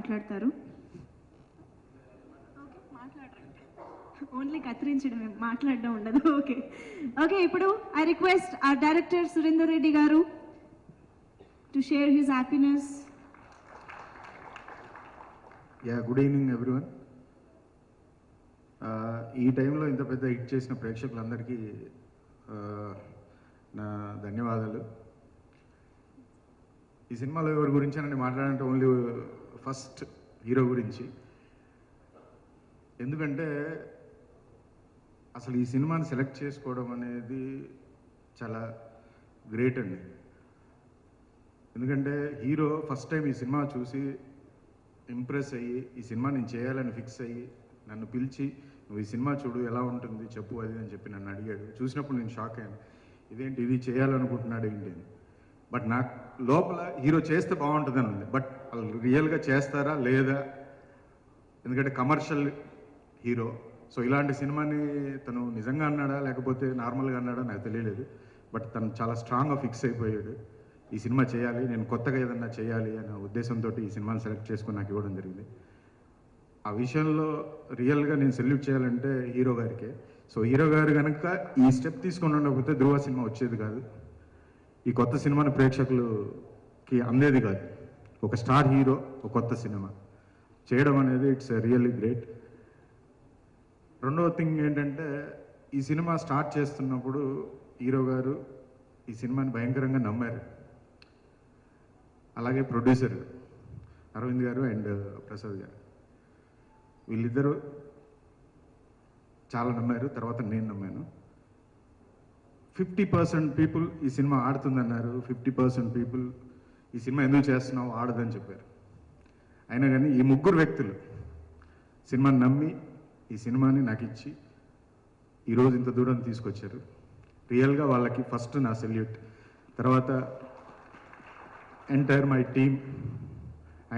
మాట్లాడతారు. Okay మాట్లాడరండి, only కత్తిరించడమే, మాట్లాడడం ఉండదు. ఓకే ఓకే ఇప్పుడు I request our director Surender Reddy గారు to share his happiness. Yeah, good evening everyone. Ee time lo inta pedda hit chesina prekshakalandariki na dhanyavadalu. Ee cinema lo evaru gurinchi anani maatladante only first hero gurinchi, endukante asalu ee cinema ni select chesukodam anedi chala great andi. ఎందుకంటే hero first time ఈ cinema చూసి impress అయ్యి ఈ cinema నేను చేయాలని fix అయ్యి నన్ను పిలిచి నువ్వు ఈ సినిమా చూడు ఎలా ఉంటుంది చెప్పు అది అని చెప్పి నన్ను అడిగాడు. చూసినప్పుడు నేను షాక్ అయ్యాను, ఇదేంటి ఇది చేయాలనుకుంటున్నాడు ఏంటి అని. బట్ నాకు లోపల హీరో చేస్తే బాగుంటుందని ఉంది, బట్ వాళ్ళు రియల్గా చేస్తారా లేదా, ఎందుకంటే కమర్షియల్ హీరో సో ఇలాంటి సినిమాని తను నిజంగా అన్నాడా లేకపోతే నార్మల్గా అన్నాడా నాకు తెలియలేదు. బట్ తను చాలా స్ట్రాంగ్గా ఫిక్స్ అయిపోయాడు ఈ సినిమా చేయాలి, నేను కొత్తగా ఏదన్నా చేయాలి అనే ఉద్దేశంతో ఈ సినిమాని సెలెక్ట్ చేసుకుని నాకు ఇవ్వడం జరిగింది. ఆ విషయంలో రియల్గా నేను సెల్యూట్ చేయాలంటే హీరో గారికే. సో హీరో గారు కనుక ఈ స్టెప్ తీసుకుని ఉండకపోతే ధ్రువ సినిమా వచ్చేది కాదు, ఈ కొత్త సినిమాని ప్రేక్షకులకి అందేది కాదు. ఒక స్టార్ హీరో ఒక కొత్త సినిమా చేయడం అనేది ఇట్స్ రియల్లీ గ్రేట్. రెండవ థింగ్ ఏంటంటే ఈ సినిమా స్టార్ట్ చేస్తున్నప్పుడు హీరో గారు ఈ సినిమాని భయంకరంగా నమ్మారు. అలాగే ప్రొడ్యూసర్ అరవింద్ గారు అండ్ ప్రసాద్ గారు వీళ్ళిద్దరూ చాలా నమ్మారు, తర్వాత నేను నమ్మాను. 50% పీపుల్ ఈ సినిమా ఆడుతుందన్నారు, 50% పీపుల్ ఈ సినిమా ఎందుకు చేస్తున్నావు ఆడదని చెప్పారు. అయినా కానీ ఈ ముగ్గురు వ్యక్తులు సినిమాని నమ్మి ఈ సినిమాని నాకు ఇచ్చి ఈరోజు ఇంత దూరం తీసుకొచ్చారు. రియల్గా వాళ్ళకి ఫస్ట్ నా సెల్యూట్. తర్వాత entire my team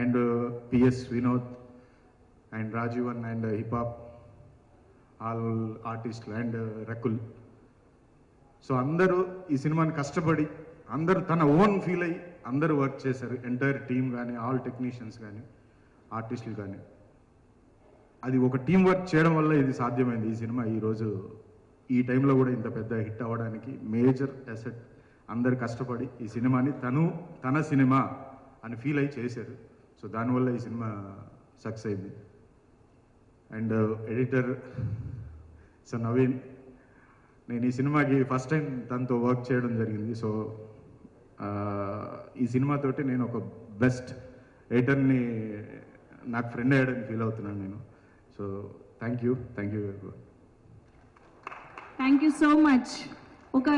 and PS Vinod and Rajeevan and hip hop all ఆర్టిస్టులు అండ్ రకుల్, సో అందరూ ఈ సినిమాని కష్టపడి అందరూ తన ఓన్ ఫీల్ అయ్యి అందరూ వర్క్ చేశారు. ఎంటైర్ టీమ్ కానీ ఆల్ టెక్నీషియన్స్ కానీ ఆర్టిస్టులు కానీ, అది ఒక టీం వర్క్ చేయడం వల్ల ఇది సాధ్యమైంది. ఈ సినిమా ఈరోజు ఈ టైంలో కూడా ఇంత పెద్ద హిట్ అవ్వడానికి మేజర్ అసెట్ అందరు కష్టపడి ఈ సినిమాని తను తన సినిమా అని ఫీల్ అయి చేశారు. సో దానివల్ల ఈ సినిమా సక్సెస్ అయింది. అండ్ ఎడిటర్ సో నవీన్, నేను ఈ సినిమాకి ఫస్ట్ టైం తనతో వర్క్ చేయడం జరిగింది. సో ఈ సినిమాతోటి నేను ఒక బెస్ట్ ఎడిటర్ని నాకు ఫ్రెండ్ అయ్యాడని ఫీల్ అవుతున్నాను నేను. So thank you, thank you so much. ఒక